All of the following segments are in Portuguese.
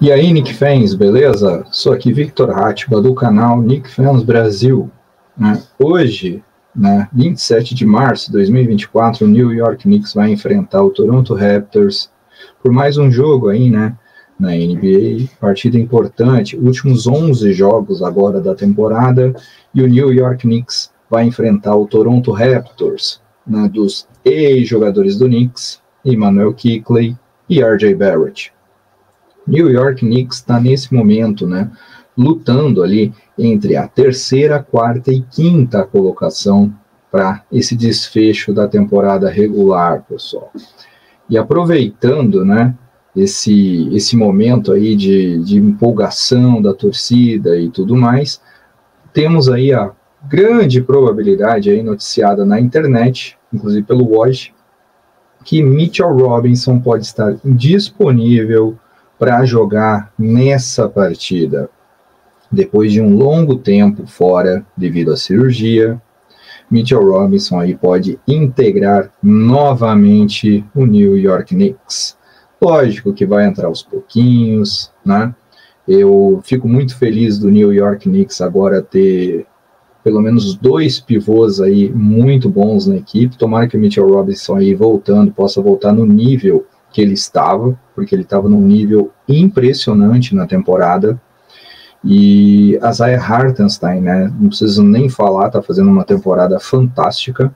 E aí, Nick Fans, beleza? Sou aqui Victor Hatschbach do canal Nick Fans Brasil. Hoje, 27 de março de 2024, o New York Knicks vai enfrentar o Toronto Raptors por mais um jogo aí, na NBA, partida importante, últimos 11 jogos agora da temporada, e o New York Knicks vai enfrentar o Toronto Raptors, dos ex-jogadores do Knicks, Immanuel Quickley e R.J. Barrett. New York Knicks está nesse momento, lutando ali entre a terceira, quarta e quinta colocação para esse desfecho da temporada regular, pessoal. E aproveitando, esse momento aí de empolgação da torcida e tudo mais, temos aí a grande probabilidade aí noticiada na internet, inclusive pelo Watch, que Mitchell Robinson pode estar disponível para jogar nessa partida. Depois de um longo tempo fora devido à cirurgia, Mitchell Robinson aí pode integrar novamente o New York Knicks. Lógico que vai entrar aos pouquinhos, Eu fico muito feliz do New York Knicks agora ter pelo menos dois pivôs aí muito bons na equipe. Tomara que o Mitchell Robinson aí possa voltar no nível que ele estava, porque ele estava num nível impressionante na temporada. E a Isaiah Hartenstein, não preciso nem falar, está fazendo uma temporada fantástica.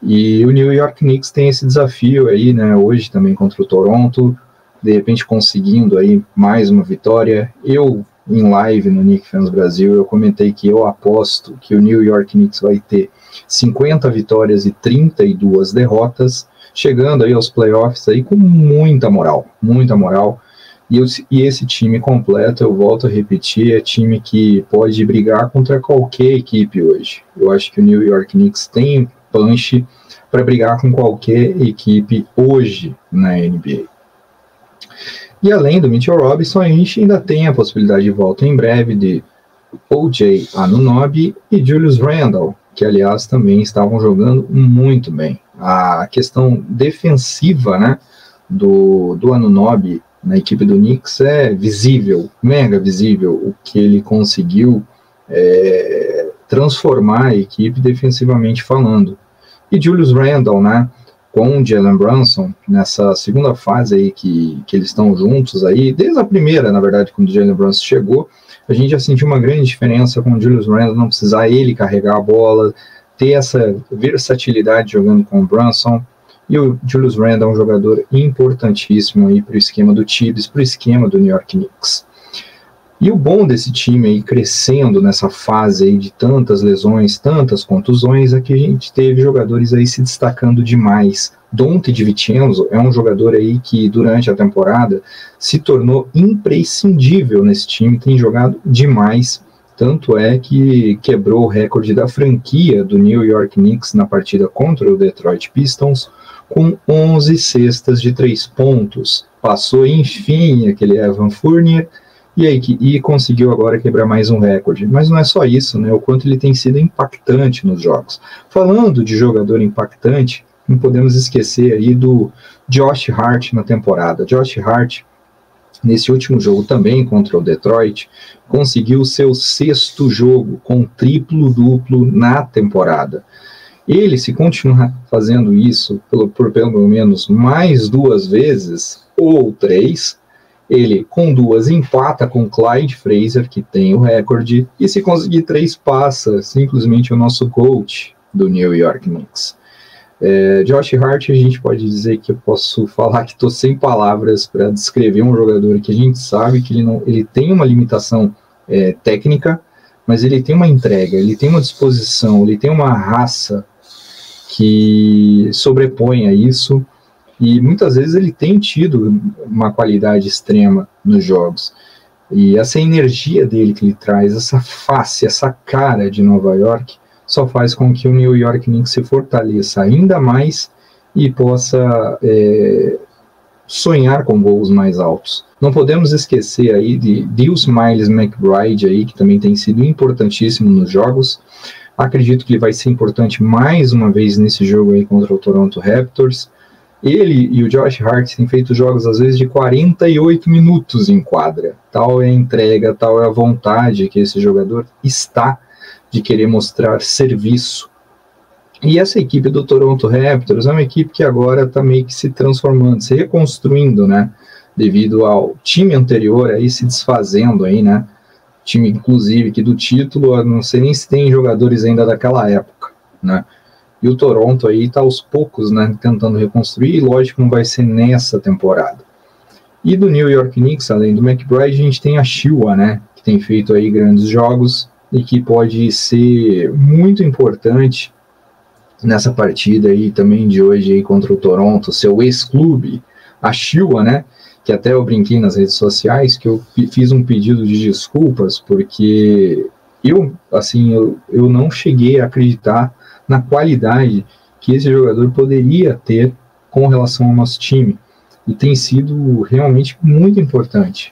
E o New York Knicks tem esse desafio aí, hoje também contra o Toronto, de repente conseguindo aí mais uma vitória. Eu, em live no Nick Fans Brasil, eu comentei que eu aposto que o New York Knicks vai ter 50 vitórias e 32 derrotas, chegando aí aos playoffs aí com muita moral, e esse time completo, eu volto a repetir, é time que pode brigar contra qualquer equipe hoje. Eu acho que o New York Knicks tem punch para brigar com qualquer equipe hoje na NBA. E além do Mitchell Robinson, a gente ainda tem a possibilidade de volta em breve de OG Anunoby e Julius Randle, que aliás também estavam jogando muito bem. A questão defensiva do Anunoby na equipe do Knicks é visível, mega visível, o que ele conseguiu transformar a equipe defensivamente falando. E Julius Randle, com o Jalen Brunson, nessa segunda fase aí que eles estão juntos aí, desde a primeira, na verdade, quando o Jalen Brunson chegou, a gente já sentiu uma grande diferença com o Julius Randle, não precisar ele carregar a bola, ter essa versatilidade jogando com o Brunson. E o Julius Randle é um jogador importantíssimo aí para o esquema do Tibbs, para o esquema do New York Knicks. E o bom desse time aí crescendo nessa fase aí de tantas lesões, tantas contusões, é que a gente teve jogadores aí se destacando demais. Donte DiVincenzo é um jogador aí que durante a temporada se tornou imprescindível nesse time, tem jogado demais. Tanto é que quebrou o recorde da franquia do New York Knicks na partida contra o Detroit Pistons, com 11 cestas de 3 pontos. Passou, enfim, aquele Evan Fournier e conseguiu agora quebrar mais um recorde. Mas não é só isso, o quanto ele tem sido impactante nos jogos. Falando de jogador impactante, não podemos esquecer aí do Josh Hart na temporada. Josh Hart, nesse último jogo também contra o Detroit, conseguiu seu 6º jogo com triplo-duplo na temporada. Ele, se continuar fazendo isso por pelo menos mais 2 vezes, ou 3, ele com 2 empata com Clyde Frazier, que tem o recorde, e se conseguir 3 passa simplesmente o nosso coach do New York Knicks. Josh Hart, a gente pode dizer que eu posso falar que estou sem palavras para descrever um jogador que a gente sabe que ele tem uma limitação técnica, mas ele tem uma entrega, ele tem uma disposição, ele tem uma raça que sobrepõe a isso, e muitas vezes ele tem tido uma qualidade extrema nos jogos. E essa energia dele que ele traz, essa face, essa cara de Nova York, só faz com que o New York Knicks se fortaleça ainda mais e possa sonhar com voos mais altos. Não podemos esquecer aí de McBride, aí, que também tem sido importantíssimo nos jogos. Acredito que ele vai ser importante mais uma vez nesse jogo aí contra o Toronto Raptors. Ele e o Josh Hart têm feito jogos, às vezes, de 48 minutos em quadra. Tal é a entrega, tal é a vontade que esse jogador está de querer mostrar serviço. E essa equipe do Toronto Raptors é uma equipe que agora está meio que se transformando, se reconstruindo, né? Devido ao time anterior aí se desfazendo aí, né? Time, inclusive, que do título, eu não sei nem se tem jogadores ainda daquela época, né? E o Toronto aí está aos poucos, né, tentando reconstruir, e lógico não vai ser nessa temporada. E do New York Knicks, além do McBride, a gente tem a Achiuwa, né, que tem feito aí grandes jogos e que pode ser muito importante nessa partida aí também de hoje aí contra o Toronto, seu ex-clube, a Achiuwa, né, que até eu brinquei nas redes sociais que eu fiz um pedido de desculpas porque eu não cheguei a acreditar na qualidade que esse jogador poderia ter com relação ao nosso time, e tem sido realmente muito importante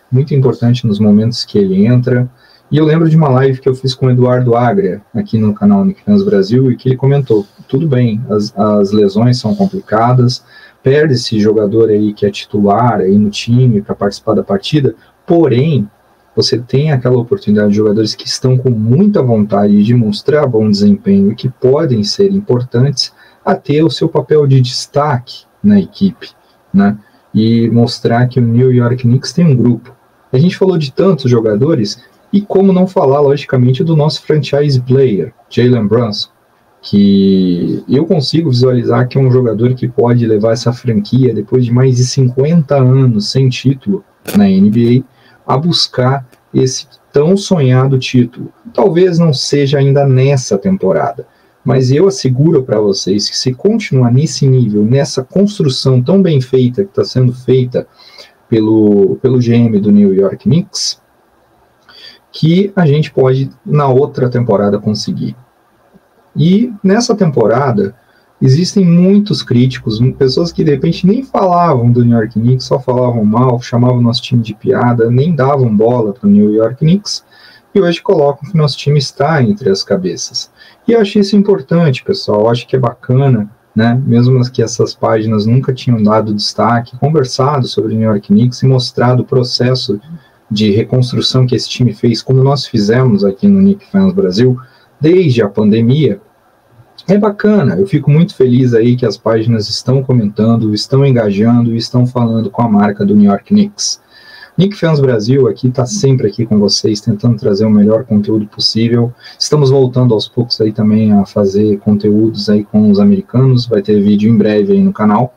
nos momentos que ele entra. E eu lembro de uma live que eu fiz com o Eduardo Aguiar, aqui no canal Nick Fans Brasil, e que ele comentou, tudo bem, as lesões são complicadas, perde esse jogador aí que é titular aí no time para participar da partida, porém, você tem aquela oportunidade de jogadores que estão com muita vontade de mostrar bom desempenho e que podem ser importantes a ter o seu papel de destaque na equipe, né? E mostrar que o New York Knicks tem um grupo. A gente falou de tantos jogadores e como não falar, logicamente, do nosso franchise player, Jalen Brunson, que eu consigo visualizar que é um jogador que pode levar essa franquia, depois de mais de 50 anos sem título na NBA, a buscar esse tão sonhado título. Talvez não seja ainda nessa temporada, mas eu asseguro para vocês que se continuar nesse nível, nessa construção tão bem feita que está sendo feita pelo GM do New York Knicks, que a gente pode na outra temporada conseguir. E nessa temporada existem muitos críticos, pessoas que de repente nem falavam do New York Knicks, só falavam mal, chamavam nosso time de piada, nem davam bola para o New York Knicks, e hoje colocam que nosso time está entre as cabeças. E eu achei isso importante, pessoal, eu acho que é bacana, né? Mesmo que essas páginas nunca tinham dado destaque, conversado sobre o New York Knicks e mostrado o processo de reconstrução que esse time fez, como nós fizemos aqui no Nick Fans Brasil, desde a pandemia. É bacana, eu fico muito feliz aí que as páginas estão comentando, estão engajando, estão falando com a marca do New York Knicks. Nick Fans Brasil aqui está sempre aqui com vocês, tentando trazer o melhor conteúdo possível. Estamos voltando aos poucos aí também a fazer conteúdos aí com os americanos, vai ter vídeo em breve aí no canal,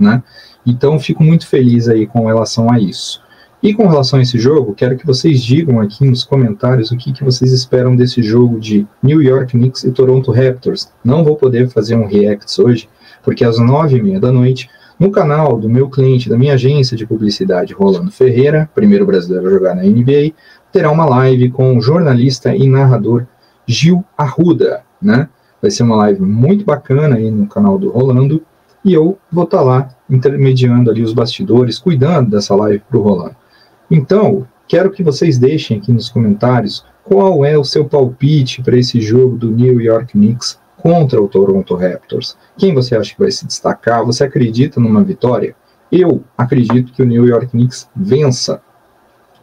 né? Então fico muito feliz aí com relação a isso. E com relação a esse jogo, quero que vocês digam aqui nos comentários o que vocês esperam desse jogo de New York Knicks e Toronto Raptors. Não vou poder fazer um react hoje, porque às 21h30, no canal do meu cliente, da minha agência de publicidade, Rolando Ferreira, primeiro brasileiro a jogar na NBA, terá uma live com o jornalista e narrador Gil Arruda, né? Vai ser uma live muito bacana aí no canal do Rolando, e eu vou estar lá intermediando ali os bastidores, cuidando dessa live para o Rolando. Então, quero que vocês deixem aqui nos comentários qual é o seu palpite para esse jogo do New York Knicks contra o Toronto Raptors. Quem você acha que vai se destacar? Você acredita numa vitória? Eu acredito que o New York Knicks vença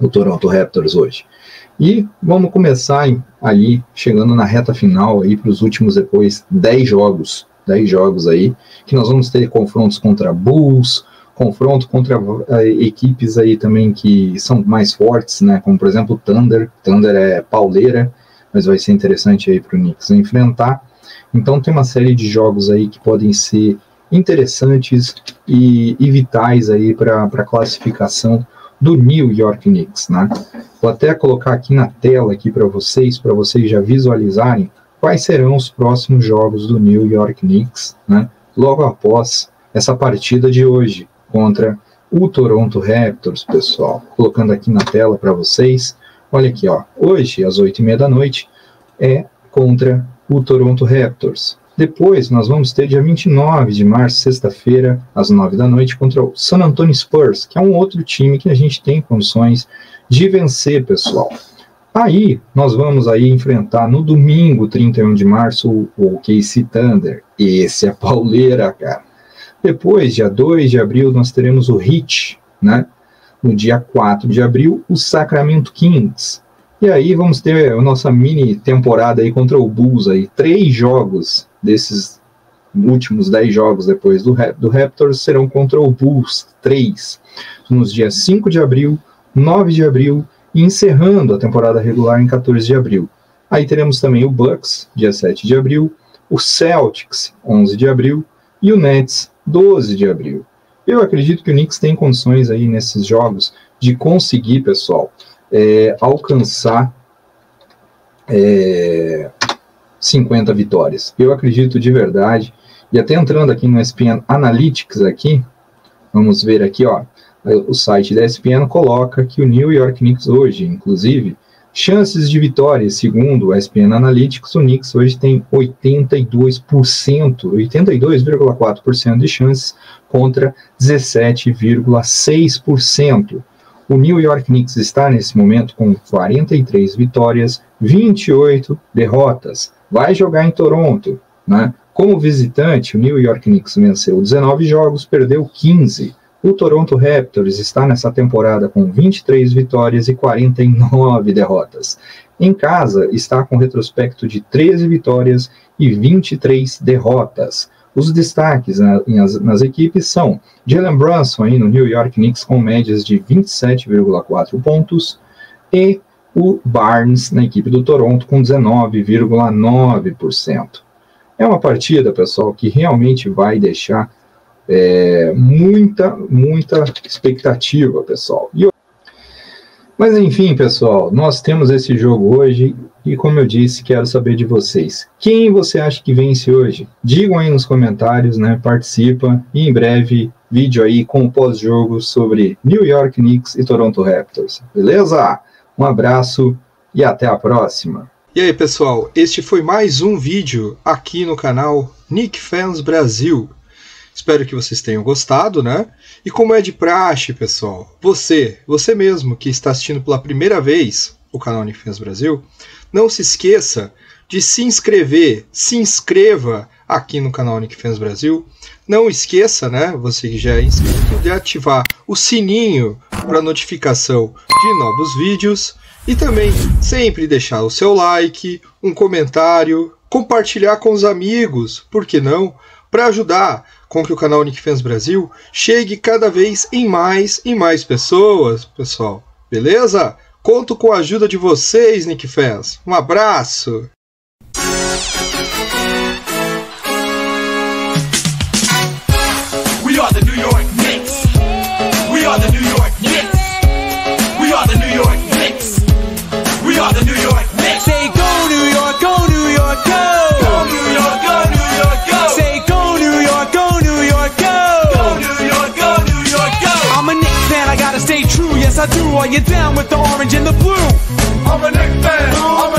o Toronto Raptors hoje. E vamos começar ali, chegando na reta final aí para os últimos depois 10 jogos. 10 jogos aí, que nós vamos ter confrontos contra Bulls, confronto contra equipes aí também que são mais fortes, né, como por exemplo o Thunder. Thunder é pauleira, mas vai ser interessante aí para o Knicks enfrentar. Então tem uma série de jogos aí que podem ser interessantes e vitais aí para a classificação do New York Knicks, né? Vou até colocar aqui na tela aqui para vocês já visualizarem quais serão os próximos jogos do New York Knicks, né, logo após essa partida de hoje contra o Toronto Raptors, pessoal. Colocando aqui na tela para vocês. Olha aqui, ó. Hoje, às 20h30, é contra o Toronto Raptors. Depois, nós vamos ter dia 29 de março, sexta-feira, às 21h, contra o San Antonio Spurs, que é um outro time que a gente tem condições de vencer, pessoal. Aí, nós vamos aí enfrentar no domingo, 31 de março, o OKC Thunder. Esse é a pauleira, cara. Depois, dia 2 de abril, nós teremos o Heat, né? No dia 4 de abril, o Sacramento Kings. E aí vamos ter a nossa mini temporada aí contra o Bulls, aí, 3 jogos desses últimos 10 jogos depois do Raptors serão contra o Bulls, 3. Nos dias 5 de abril, 9 de abril e encerrando a temporada regular em 14 de abril. Aí teremos também o Bucks, dia 7 de abril, o Celtics, 11 de abril e o Nets, 12 de abril. Eu acredito que o Knicks tem condições aí nesses jogos de conseguir, pessoal, alcançar 50 vitórias. Eu acredito de verdade. E até entrando aqui no ESPN Analytics aqui, vamos ver aqui, ó, o site da ESPN coloca que o New York Knicks hoje, inclusive, chances de vitória, segundo o ESPN Analytics, o Knicks hoje tem 82,4% de chances contra 17,6%. O New York Knicks está nesse momento com 43 vitórias, 28 derrotas. Vai jogar em Toronto, né? Como visitante, o New York Knicks venceu 19 jogos, perdeu 15. O Toronto Raptors está nessa temporada com 23 vitórias e 49 derrotas. Em casa, está com retrospecto de 13 vitórias e 23 derrotas. Os destaques nas equipes são Jalen Brunson aí no New York Knicks com médias de 27,4 pontos e o Barnes na equipe do Toronto com 19,9%. É uma partida, pessoal, que realmente vai deixar muita expectativa, pessoal. Mas enfim, pessoal, nós temos esse jogo hoje e, como eu disse, quero saber de vocês. Quem você acha que vence hoje? Digam aí nos comentários, né? Participa e em breve vídeo aí com o pós-jogo sobre New York Knicks e Toronto Raptors. Beleza? Um abraço e até a próxima. E aí, pessoal, este foi mais um vídeo aqui no canal Nick Fans Brasil. Espero que vocês tenham gostado, né? E como é de praxe, pessoal, você mesmo que está assistindo pela primeira vez o canal Nick Fans Brasil, não se esqueça de se inscrever, se inscreva aqui no canal Nick Fans Brasil. Não esqueça, né, você que já é inscrito, de ativar o sininho para notificação de novos vídeos e também sempre deixar o seu like, um comentário, compartilhar com os amigos, por que não? Para ajudar com que o canal Nick Fans Brasil chegue cada vez em mais pessoas, pessoal. Beleza? Conto com a ajuda de vocês, Nick Fans. Um abraço! We are the New York Knicks. We are the New York Knicks. We are the New York Knicks. We are the New York Knicks. Say go New York, go New York, go! Go New York, go New York, go! Say go New York, go New York, go! Go New York, go New York, go! I'm a Knicks fan, I gotta stay true. Yes, I do. Are you down with the orange and the blue? I'm a Knicks fan.